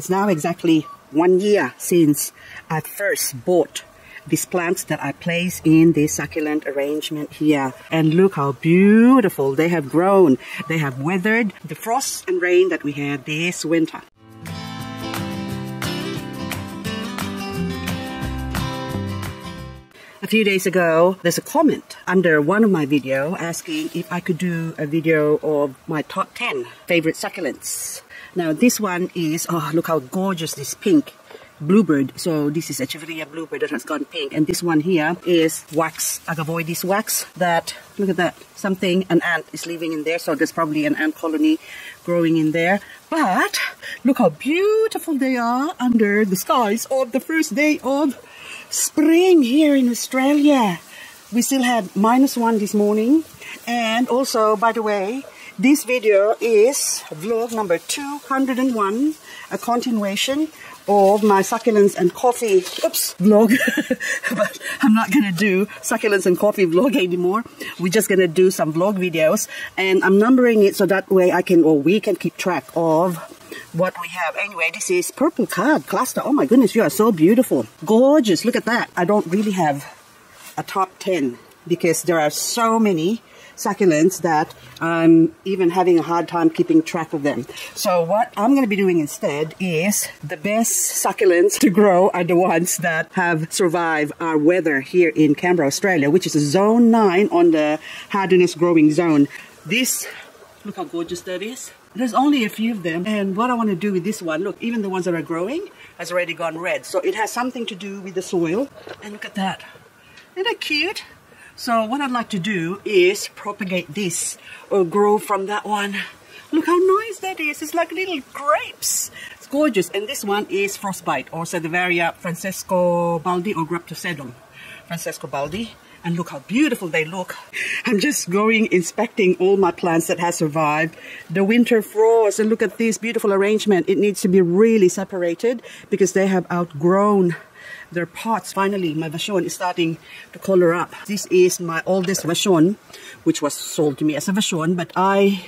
It's now exactly 1 year since I first bought these plants that I placed in the succulent arrangement here. And look how beautiful they have grown. They have weathered the frost and rain that we had this winter. A few days ago, there's a comment under one of my videos asking if I could do a video of my top 10 favorite succulents. Now this one is, oh look how gorgeous this pink bluebird. So this is Echeveria bluebird that has gone pink, and this one here is wax, agavoides wax. That, look at that, something, an ant is living in there, so there's probably an ant colony growing in there. But look how beautiful they are under the skies of the first day of spring here in Australia. We still had -1 this morning. And also, by the way, this video is vlog number 201, a continuation of my succulents and coffee vlog. But I'm not gonna do succulents and coffee vlog anymore. We're just gonna do some vlog videos, and I'm numbering it so that way I can, or we can, keep track of what we have. Anyway, this is purple card cluster. Oh my goodness, you are so beautiful. Gorgeous, look at that. I don't really have a top 10 because there are so many succulents that I'm even having a hard time keeping track of them. So what I'm going to be doing instead is the best succulents to grow are the ones that have survived our weather here in Canberra, Australia, which is a zone 9 on the hardiness growing zone. This, look how gorgeous that is. There's only a few of them, and what I want to do with this one, look, even the ones that are growing has already gone red. So it has something to do with the soil, and look at that. Isn't that cute? So what I'd like to do is propagate this or grow from that one. Look how nice that is. It's like little grapes. It's gorgeous. And this one is frostbite, or Sedeveria Francesco Baldi, or Graptosedum Francesco Baldi. And look how beautiful they look. I'm just going inspecting all my plants that have survived the winter frost. And look at this beautiful arrangement. It needs to be really separated because they have outgrown their pots. Finally, my vachon is starting to color up. This is my oldest vachon, which was sold to me as a vachon, but I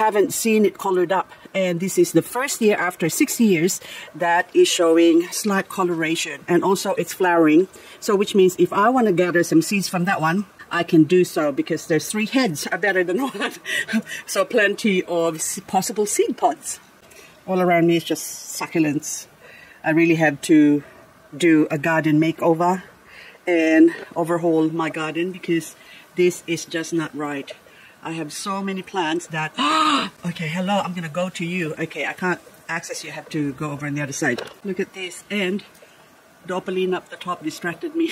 haven't seen it colored up. And this is the first year after 6 years that is showing slight coloration, and also it's flowering. So which means if I want to gather some seeds from that one, I can do so because there's 3 heads are better than one. So plenty of possible seed pods. All around me is just succulents. I really have to do a garden makeover and overhaul my garden because this is just not right. I have so many plants that okay, hello, I'm gonna go to you. Okay, I can't access you, I have to go over on the other side. Look at this, and the opaline up the top distracted me.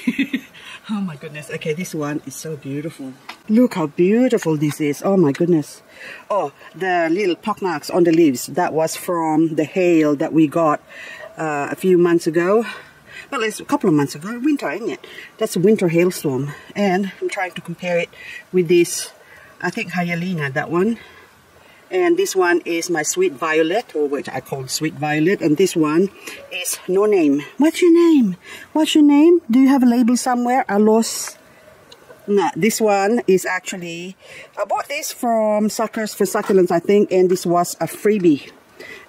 Oh my goodness. Okay, this one is so beautiful. Look how beautiful this is. Oh my goodness. Oh, the little pock marks on the leaves, that was from the hail that we got a few months ago. Well, it's a couple of months ago, winter, isn't it? That's a winter hailstorm. And I'm trying to compare it with this, I think hyalina, that one. And this one is my sweet violet, or which I call sweet violet. And this one is no name. What's your name? What's your name? Do you have a label somewhere? I lost. No, this one is actually, I bought this from Suckers for Succulents, I think. And this was a freebie.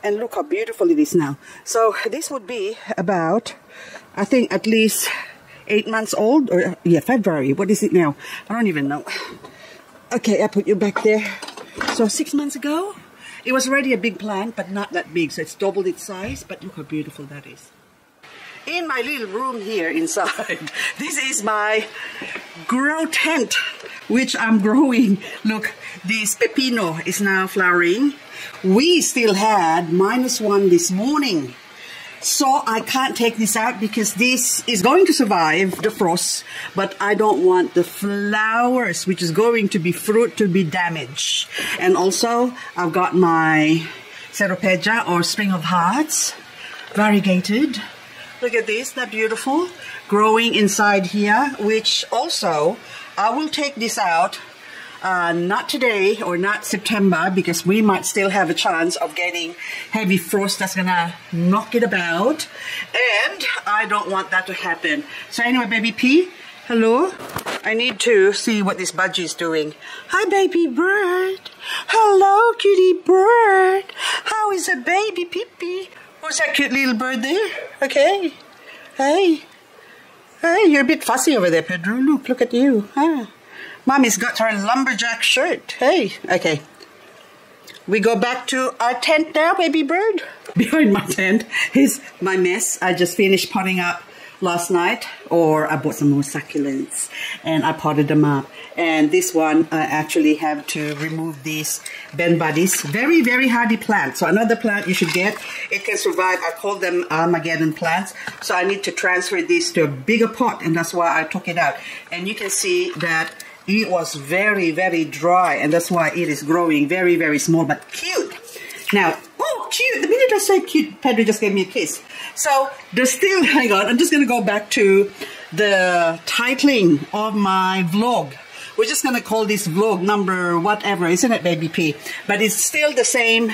And look how beautiful it is now. So this would be about, I think, at least 8 months old, or yeah, February. What is it now? I don't even know. Okay, I put you back there. So 6 months ago, it was already a big plant, but not that big. So it's doubled its size, but look how beautiful that is. In my little room here inside, this is my grow tent, which I'm growing. Look, this pepino is now flowering. We still had -1 this morning. So I can't take this out because this is going to survive the frost, but I don't want the flowers, which is going to be fruit, to be damaged. And also I've got my Seropegia, or string of hearts, variegated. Look at this, they're beautiful, growing inside here, which also I will take this out. Not today, or not September, because we might still have a chance of getting heavy frost that's gonna knock it about, and I don't want that to happen. So anyway, baby P, hello. I need to see what this budgie is doing. Hi baby bird. Hello kitty bird. How is a baby pee-pee? Who's that cute little bird there? Okay. Hey. Hey, you're a bit fussy over there, Pedro. Look at you. Ah. Mommy's got her lumberjack shirt. Hey. Okay. We go back to our tent now, baby bird. Behind my tent is my mess. I just finished potting up last night, or I bought some more succulents and I potted them up. And this one, I actually have to remove these bend buddies. Very, very hardy plants. So another plant you should get. It can survive. I call them Armageddon plants. So I need to transfer this to a bigger pot, and that's why I took it out. And you can see that it was very, very dry, and that's why it is growing very, very small, but cute. Now, oh, cute. The minute I said cute, Pedro just gave me a kiss. So there's still, hang on, I'm just going to go back to the titling of my vlog. We're just going to call this vlog number whatever, isn't it, Baby P? But it's still the same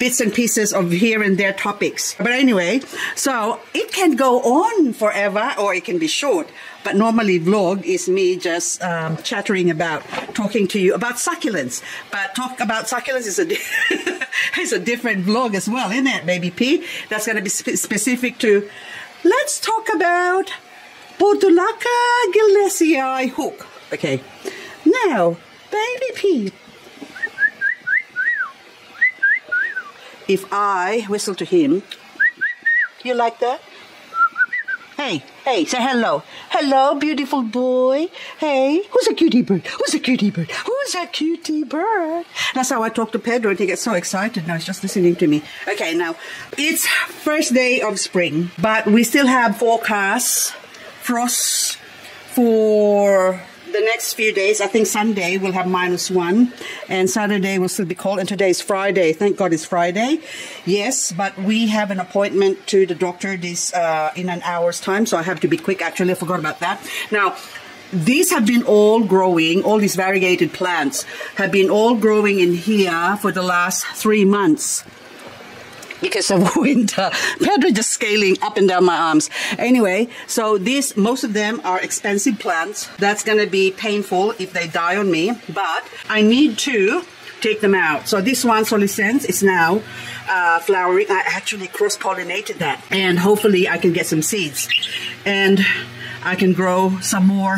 bits and pieces of here and there topics. But anyway, so it can go on forever or it can be short. But normally vlog is me just chattering about, talking to you about succulents. But talk about succulents is a, it's a different vlog as well, isn't it, Baby P? That's going to be specific to, let's talk about Portulaca gilesii hook. Okay, now, Baby P, if I whistle to him, you like that? Hey, hey, say hello. Hello, beautiful boy. Hey, who's a cutie bird? Who's a cutie bird? Who's a cutie bird? That's how I talk to Pedro, and he gets so excited now. He's just listening to me. Okay, now, it's first day of spring, but we still have forecasts, frost for the next few days. I think Sunday we'll have -1, and Saturday will still be cold, and today's Friday. Thank God it's Friday. Yes, but we have an appointment to the doctor this in an hour's time, so I have to be quick. Actually, I forgot about that. Now, these have been all growing, all these variegated plants have been all growing in here for the last 3 months. Because of winter. Pedro just scaling up and down my arms. Anyway, so these, most of them are expensive plants. That's going to be painful if they die on me, but I need to take them out. So this one, Solisense, is now flowering. I actually cross-pollinated that, and hopefully I can get some seeds and I can grow some more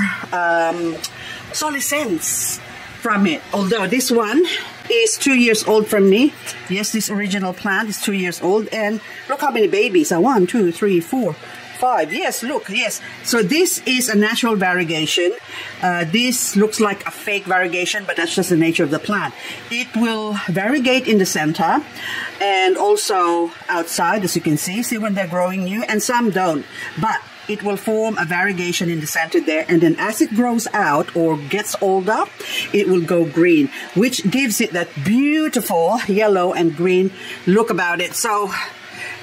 Solisense from it. Although this one is 2 years old from me. Yes, this original plant is 2 years old, and look how many babies. 1, 2, 3, 4, 5. Yes, look, yes. So this is a natural variegation. This looks like a fake variegation, but that's just the nature of the plant. It will variegate in the center and also outside, as you can see. See when they're growing new, and some don't. But it will form a variegation in the center there, and then as it grows out or gets older, it will go green, which gives it that beautiful yellow and green look about it. So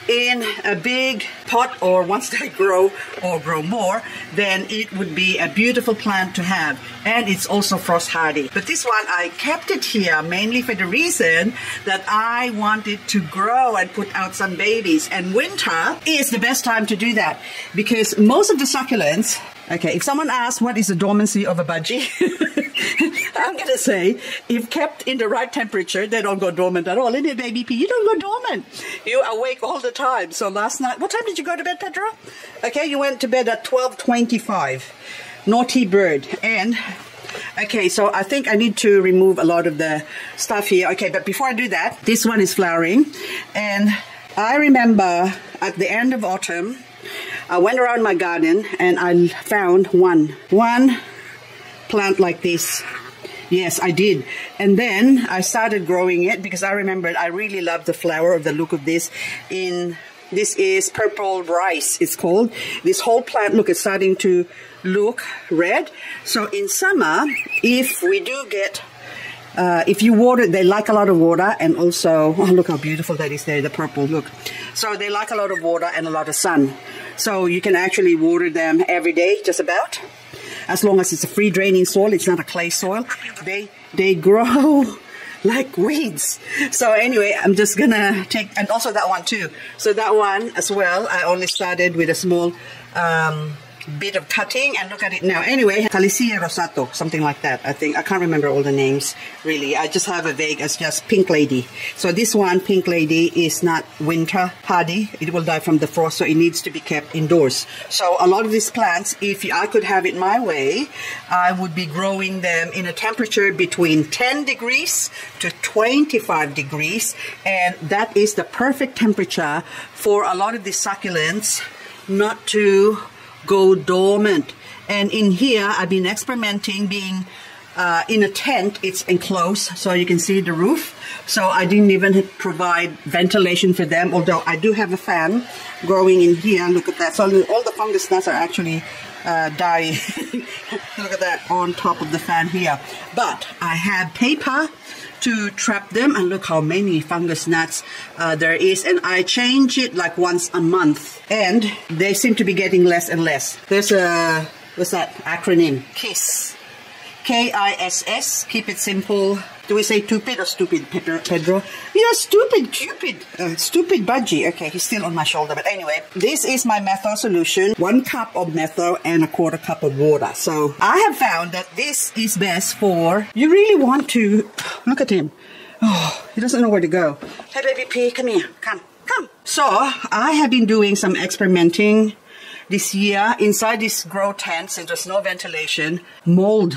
in a big pot, or once they grow or grow more, then it would be a beautiful plant to have, and it's also frost hardy. But this one, I kept it here mainly for the reason that I wanted to grow and put out some babies, and winter is the best time to do that, because most of the succulents, okay, if someone asks what is the dormancy of a budgie, I'm going to say, if kept in the right temperature, they don't go dormant at all. Isn't it, Baby P? You don't go dormant. You awake all the time. So last night, what time did you go to bed, Pedro? Okay, you went to bed at 12:25. Naughty bird. And, okay, so I think I need to remove a lot of the stuff here. Okay, but before I do that, this one is flowering. And I remember at the end of autumn, I went around my garden and I found one plant like this. Yes, I did. And then I started growing it because I remembered I really loved the flower of the look of this. This is purple rice, it's called. This whole plant, look, it's starting to look red. So in summer, if we do get, if you water, they like a lot of water, and also, oh, look how beautiful that is there, the purple, look. So they like a lot of water and a lot of sun. So you can actually water them every day, just about. As long as it's a free draining soil, it's not a clay soil. They grow like weeds. So anyway, I'm just gonna take, and also that one too. So that one as well, I only started with a small bit of cutting and look at it now. Anyway, Calisia rosato, something like that, I think. I can't remember all the names, really. I just have a vague as just pink lady. So this one, pink lady, is not winter hardy. It will die from the frost, so it needs to be kept indoors. So a lot of these plants, if I could have it my way, I would be growing them in a temperature between 10 degrees to 25 degrees. And that is the perfect temperature for a lot of these succulents not to go dormant. And in here, I've been experimenting being in a tent. It's enclosed, so you can see the roof. So I didn't even provide ventilation for them, although I do have a fan growing in here. Look at that. So all the fungus nuts are actually dying. Look at that, on top of the fan here. But I have paper to trap them, and look how many fungus gnats there is. And I change it like once a month, and they seem to be getting less and less. There's a, what's that acronym? KISS. K-I-S-S, keep it simple. Do we say tupid or stupid, Pedro? You're stupid, Cupid. Stupid budgie. Okay, he's still on my shoulder. But anyway, this is my methyl solution. 1 cup of methyl and 1/4 cup of water. So I have found that this is best for... You really want to... Look at him. Oh, he doesn't know where to go. Hey, baby P, come here. Come, come. So I have been doing some experimenting this year. Inside this grow tent, since there's no ventilation, mold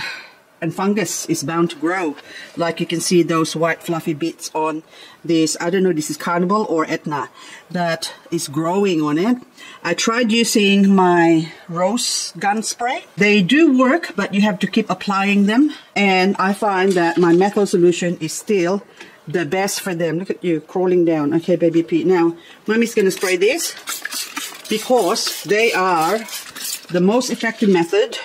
and fungus is bound to grow. Like you can see those white fluffy bits on this, I don't know, this is Carnival or Etna that is growing on it. I tried using my rose gun spray. They do work, but you have to keep applying them. And I find that my methyl solution is still the best for them. Look at you crawling down. Okay, baby Pete. Now, mommy's gonna spray this because they are the most effective method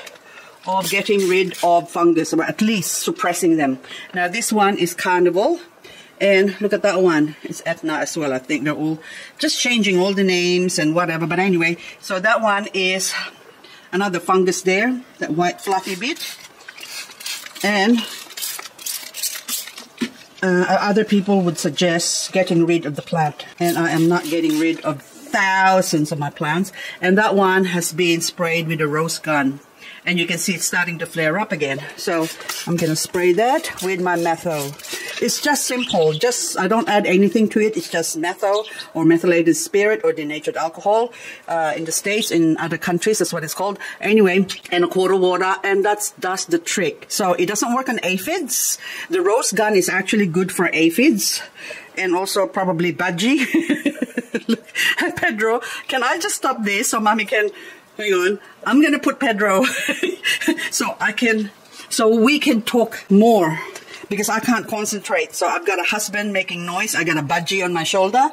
of getting rid of fungus, or at least suppressing them. Now this one is Carnival, and look at that one, it's Etna as well. I think they're all just changing all the names and whatever, but anyway, so that one is another fungus there, that white fluffy bit. And other people would suggest getting rid of the plant, and I am not getting rid of thousands of my plants. And that one has been sprayed with a rose gun, and you can see it's starting to flare up again. So I'm gonna spray that with my methyl. It's just simple, just I don't add anything to it. It's just methyl or methylated spirit or denatured alcohol. In the States, in other countries, that's what it's called. Anyway, and 1/4 water, and that's the trick. So it doesn't work on aphids. The rose gun is actually good for aphids, and also probably budgie. Look, Pedro, can I just stop this so mommy can... Hang on, I'm gonna put Pedro so we can talk more, because I can't concentrate. So I've got a husband making noise, I got a budgie on my shoulder,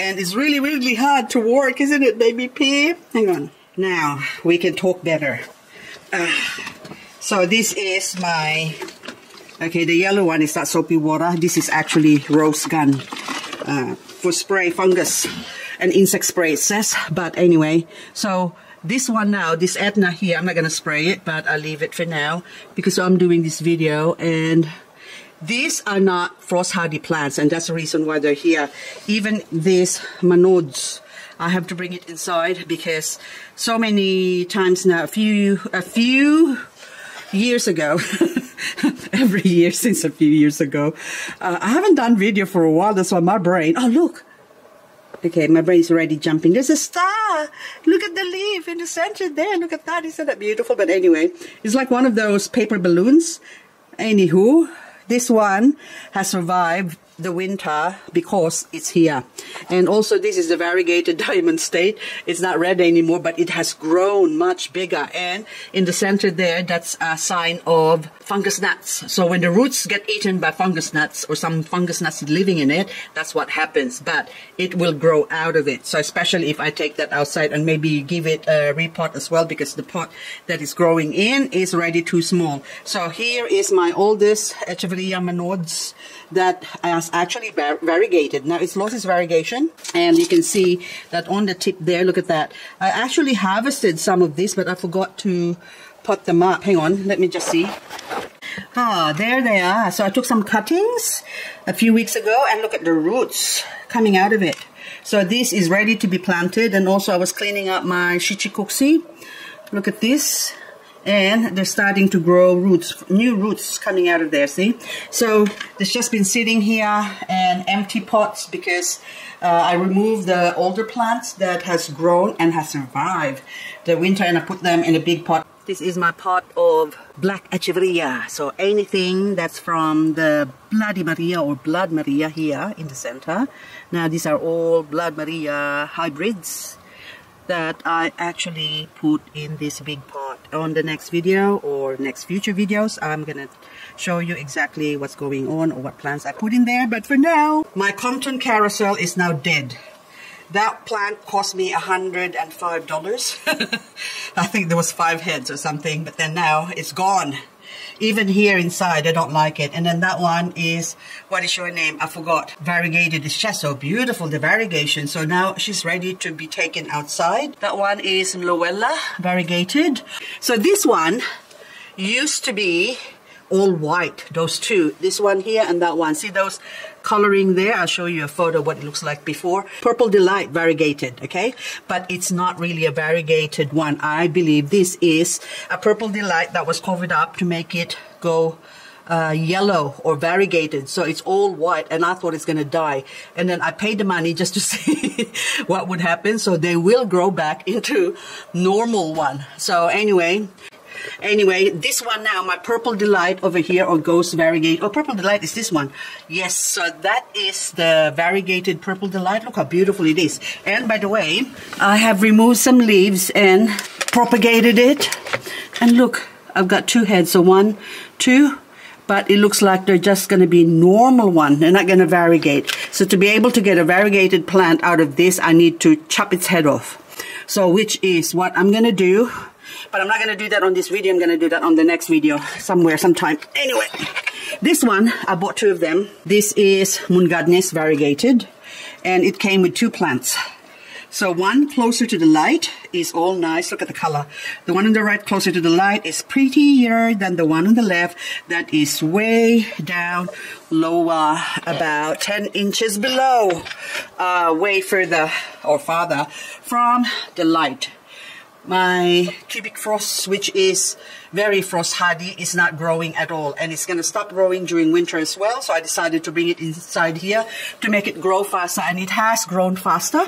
and it's really, really hard to work, isn't it, baby P? Hang on, now we can talk better. So this is my, okay, the yellow one is that soapy water. This is actually rose gun for spray fungus and insect spray, it says. But anyway, so this one now, this Etna here, I'm not going to spray it, but I'll leave it for now because I'm doing this video. And these are not frost-hardy plants, and that's the reason why they're here. Even these manodes, I have to bring it inside because so many times now, a few years ago, every year since a few years ago, I haven't done video for a while. That's why my brain, oh look. Okay, my brain is already jumping. There's a star. Look at the leaf in the center there. Look at that. Isn't that beautiful? But anyway, it's like one of those paper balloons. Anywho, this one has survived the winter because it's here. And also, this is the variegated diamond state. It's not red anymore, but it has grown much bigger. And in the center there, that's a sign of fungus gnats. So when the roots get eaten by fungus gnats, or some fungus gnats living in it, that's what happens. But it will grow out of it. So especially if I take that outside and maybe give it a repot as well, because the pot that is growing in is already too small. So here is my oldest Echeveria manodes that has actually variegated. Now it's lost its variegation, and you can see that on the tip there, look at that. I actually harvested some of this, but I forgot to pot them up. Hang on, let me just see. Ah, there they are. So I took some cuttings a few weeks ago, and look at the roots coming out of it. So this is ready to be planted. And also I was cleaning up my shichiuensis Look at this, and they're starting to grow roots, new roots coming out of there, see? So it's just been sitting here and empty pots because I removed the older plants that has grown and has survived the winter, and I put them in a big pot. This is my pot of black Echeveria, so anything that's from the Bloody Maria or Blood Maria here in the center. Now these are all Blood Maria hybrids that I actually put in this big pot. On the next video or next future videos, I'm gonna show you exactly what's going on or what plants I put in there. But for now, my Compton carousel is now dead. That plant cost me $105. I think there was 5 heads or something, but then now it's gone. Even here inside, I don't like it. And then that one is, what is your name? I forgot. Variegated. It's just so beautiful, the variegation. So now she's ready to be taken outside. That one is Luella, variegated. So this one used to be all white, those two. This one here and that one. See those coloring there? I'll show you a photo what it looks like before. Purple Delight, variegated, okay? But it's not really a variegated one. I believe this is a Purple Delight that was covered up to make it go yellow or variegated. So it's all white, and I thought it's gonna die. And then I paid the money just to see what would happen. So they will grow back into normal one. So anyway, this one now, my Purple Delight over here, or Ghost Variegated. Oh, Purple Delight is this one. Yes, so that is the variegated Purple Delight. Look how beautiful it is. And by the way, I have removed some leaves and propagated it. And look, I've got 2 heads, so 1, 2, but it looks like they're just going to be normal one. They're not going to variegate. So to be able to get a variegated plant out of this, I need to chop its head off. So which is what I'm going to do. But I'm not going to do that on this video. I'm going to do that on the next video somewhere, sometime. Anyway, this one, I bought 2 of them. This is Mungadnes variegated, and it came with 2 plants. So one closer to the light is all nice. Look at the color. The one on the right closer to the light is prettier than the one on the left that is way down lower, about 10 inches below, way further or farther from the light. My cubic frost, which is very frost hardy, is not growing at all, and it's going to stop growing during winter as well. So I decided to bring it inside here to make it grow faster, and it has grown faster,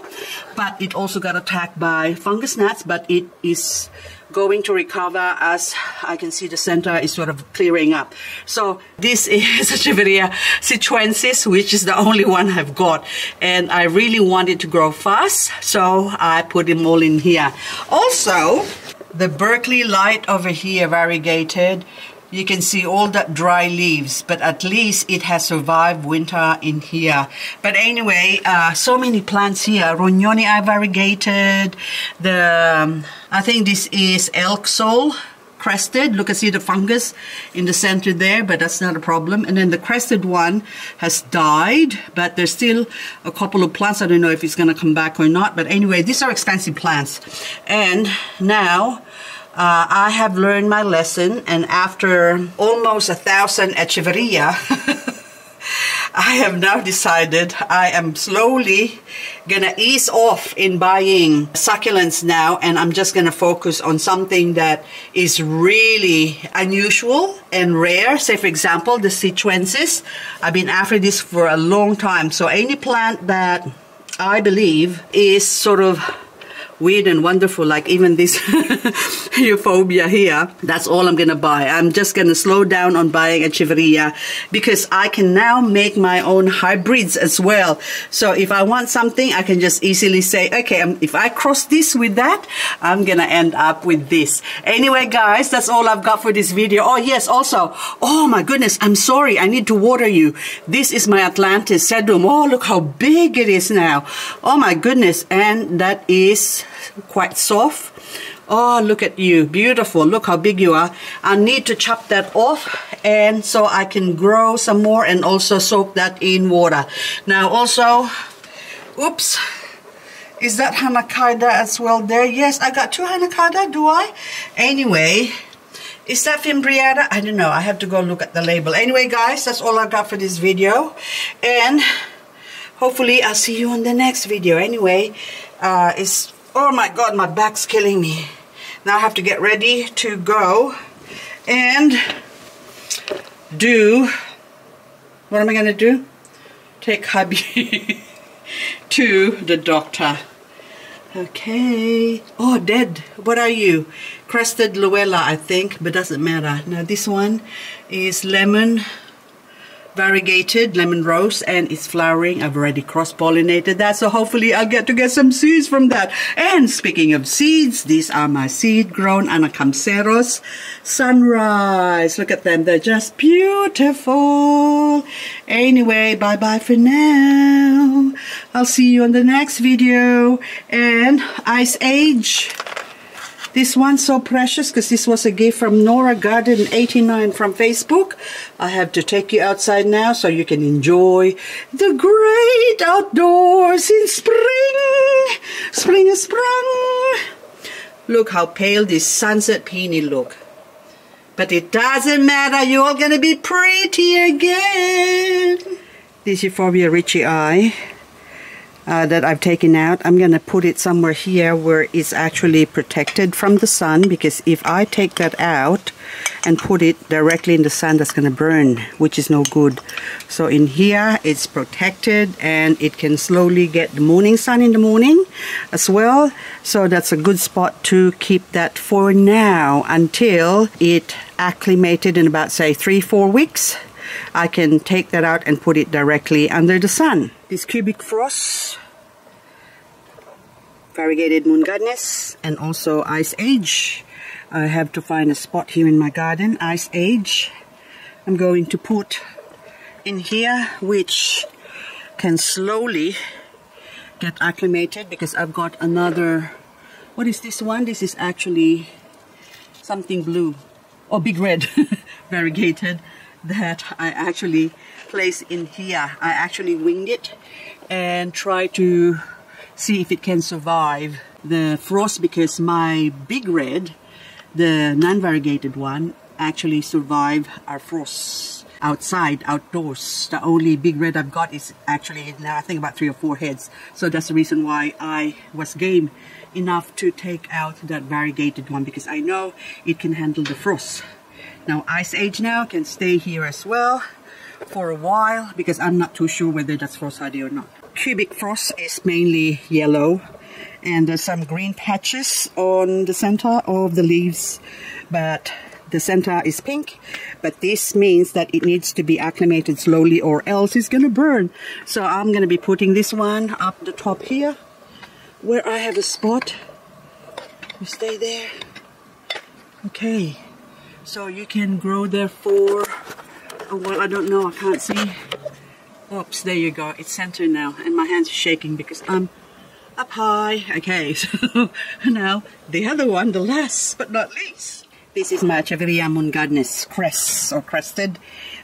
but it also got attacked by fungus gnats, but it is going to recover as I can see the center is sort of clearing up. So this is Echeveria shichiuensis, which is the only one I've got, and I really want it to grow fast, so I put them all in here. Also, the Berkeley Light over here, variegated. You can see all that dry leaves, but at least it has survived winter in here. But anyway, so many plants here. Rognonii variegated. I think this is elk sole, crested. Look, I see the fungus in the center there, but that's not a problem. And then the crested one has died, but there's still a couple of plants. I don't know if it's going to come back or not. But anyway, these are expensive plants. And now, I have learned my lesson, and after almost 1,000 Echeveria, I have now decided I am slowly gonna ease off in buying succulents now, and I'm just gonna focus on something that is really unusual and rare. Say for example, the shichiuensis. I've been after this for a long time, so any plant that I believe is sort of weird and wonderful, like even this Euphorbia here, that's all I'm gonna buy. I'm just gonna slow down on buying Echeveria, because I can now make my own hybrids as well. So if I want something, I can just easily say, okay, if I cross this with that, I'm gonna end up with this. Anyway guys, that's all I've got for this video. Oh yes, also, oh my goodness, I'm sorry, I need to water you. This is my Atlantis sedum. Oh, look how big it is now. Oh my goodness, and that is quite soft. Oh, look at you, beautiful. Look how big you are. I need to chop that off, and so I can grow some more, and also soak that in water. Now also, oops, is that Hanakida as well there? Yes, I got 2 Hanakida, do I? Anyway, is that Fimbriata? I don't know, I have to go look at the label. Anyway guys, that's all I got for this video, and hopefully I'll see you on the next video. Anyway, it's, oh my God, my back's killing me. Now I have to get ready to go and do, what am I going to do? Take hubby to the doctor. Okay. Oh, dead. What are you? Crested Luella, I think, but doesn't matter. Now this one is lemon variegated, lemon rose, and it's flowering. I've already cross-pollinated that, so hopefully I'll get to get some seeds from that. And speaking of seeds, these are my seed-grown Anacampseros Sunrise. Look at them. They're just beautiful. Anyway, bye-bye for now. I'll see you on the next video. And Ice Age. This one's so precious because this was a gift from Nora Garden 89 from Facebook. I have to take you outside now so you can enjoy the great outdoors in spring. Spring is sprung. Look how pale this sunset peony look. But it doesn't matter. You're all going to be pretty again. This is Fobia Richii eye. That I've taken out. I'm going to put it somewhere here where it's actually protected from the sun, because if I take that out and put it directly in the sun, that's going to burn, which is no good. So in here it's protected, and it can slowly get the morning sun in the morning as well. So that's a good spot to keep that for now until it acclimated in about, say, 3-4 weeks. I can take that out and put it directly under the sun. This cubic frost, variegated moon goddess, and also Ice Age. I have to find a spot here in my garden. Ice Age, I'm going to put in here, which can slowly get acclimated, because I've got another, what is this one? This is actually something blue, or big red, variegated, that I actually place in here. I actually winged it and try to see if it can survive the frost, because my big red, the non-variegated one, actually survived our frost outside, outdoors. The only big red I've got is actually now I think about 3 or 4 heads. So that's the reason why I was game enough to take out that variegated one, because I know it can handle the frost. Now Ice Age now can stay here as well for a while, because I'm not too sure whether that's frost hardy or not. Cubic frost is mainly yellow, and there's some green patches on the center of the leaves, but the center is pink. But this means that it needs to be acclimated slowly, or else it's going to burn. So I'm going to be putting this one up the top here where I have a spot. You stay there. Okay. So you can grow there for a while. I don't know, I can't see. Oops, there you go. It's centered now, and my hands are shaking because I'm up high. Okay, so now the other one, the last but not least. This is my Echeveria manodes crest, or crested.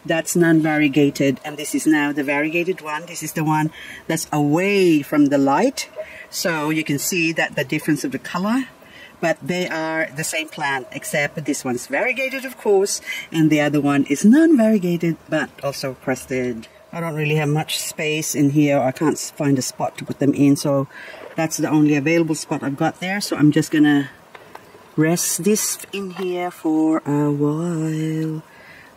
That's non-variegated, and this is now the variegated one. This is the one that's away from the light. So you can see that the difference of the color. But they are the same plant, except this one's variegated, of course, and the other one is non-variegated, but also crested. I don't really have much space in here. I can't find a spot to put them in, so that's the only available spot I've got there. So I'm just gonna rest this in here for a while.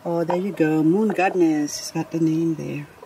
Oh, there you go, moon goddess. It's got the name there.